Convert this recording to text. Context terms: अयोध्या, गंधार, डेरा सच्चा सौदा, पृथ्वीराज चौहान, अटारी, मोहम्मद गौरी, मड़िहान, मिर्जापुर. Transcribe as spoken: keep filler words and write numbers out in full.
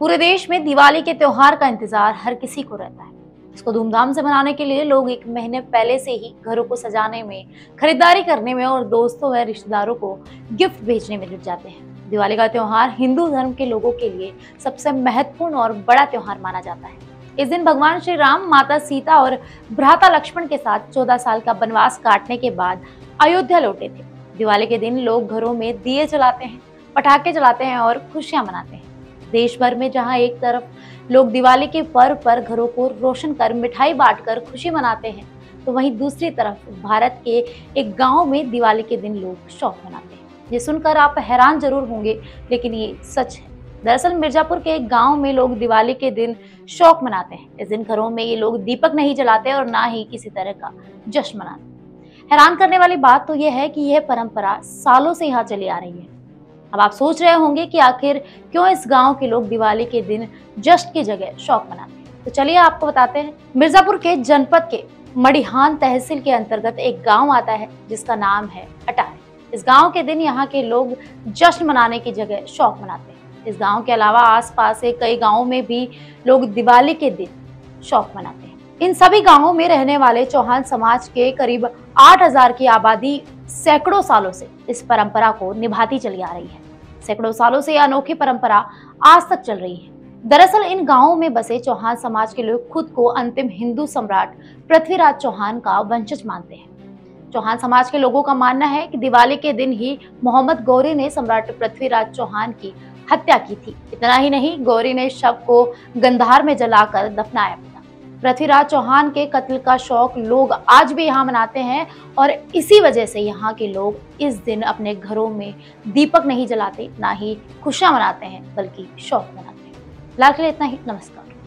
पूरे देश में दिवाली के त्योहार का इंतजार हर किसी को रहता है। इसको धूमधाम से मनाने के लिए लोग एक महीने पहले से ही घरों को सजाने में, खरीदारी करने में और दोस्तों व रिश्तेदारों को गिफ्ट भेजने में जुट जाते हैं। दिवाली का त्योहार हिंदू धर्म के लोगों के लिए सबसे महत्वपूर्ण और बड़ा त्योहार माना जाता है। इस दिन भगवान श्री राम, माता सीता और भ्राता लक्ष्मण के साथ चौदह साल का वनवास काटने के बाद अयोध्या लौटे थे। दिवाली के दिन लोग घरों में दिए जलाते हैं, पटाखे जलाते हैं और खुशियां मनाते हैं। देश भर में जहां एक तरफ लोग दिवाली के पर्व पर घरों को रोशन कर मिठाई बांटकर खुशी मनाते हैं, तो वहीं दूसरी तरफ भारत के एक गांव में दिवाली के दिन लोग शौक मनाते हैं। ये सुनकर आप हैरान जरूर होंगे, लेकिन ये सच है। दरअसल मिर्जापुर के एक गांव में लोग दिवाली के दिन शौक मनाते हैं। इस दिन घरों में ये लोग दीपक नहीं जलाते और ना ही किसी तरह का जश्न मनाते। हैरान करने वाली बात तो यह है कि यह परंपरा सालों से यहाँ चली आ रही है। अब आप सोच रहे होंगे कि आखिर क्यों इस गांव के लोग दिवाली के दिन जश्न की जगह शौक मनाते हैं। तो चलिए आपको बताते हैं। मिर्जापुर के जनपद के मड़िहान तहसील के अंतर्गत एक गांव आता है जिसका नाम है अटारी। इस गांव के दिन यहां के लोग जश्न मनाने की जगह शौक मनाते हैं। इस गांव के अलावा आसपास के कई गाँव में भी लोग दिवाली के दिन शौक मनाते हैं। इन सभी गाँवों में रहने वाले चौहान समाज के करीब आठ हजार की आबादी सैकड़ों सालों से इस परंपरा को निभाती चली आ रही है। सैकड़ों सालों से यह अनोखी परंपरा आज तक चल रही है। दरअसल इन गांवों में बसे चौहान समाज के लोग खुद को अंतिम हिंदू सम्राट पृथ्वीराज चौहान का वंशज मानते हैं। चौहान समाज के लोगों का मानना है कि दिवाली के दिन ही मोहम्मद गौरी ने सम्राट पृथ्वीराज चौहान की हत्या की थी। इतना ही नहीं, गौरी ने शव को गंधार में जलाकर दफनाया। पृथ्वीराज चौहान के कत्ल का शौक लोग आज भी यहाँ मनाते हैं और इसी वजह से यहाँ के लोग इस दिन अपने घरों में दीपक नहीं जलाते, ना ही खुशियाँ मनाते हैं, बल्कि शौक मनाते हैं। लाल के लिए इतना ही, नमस्कार।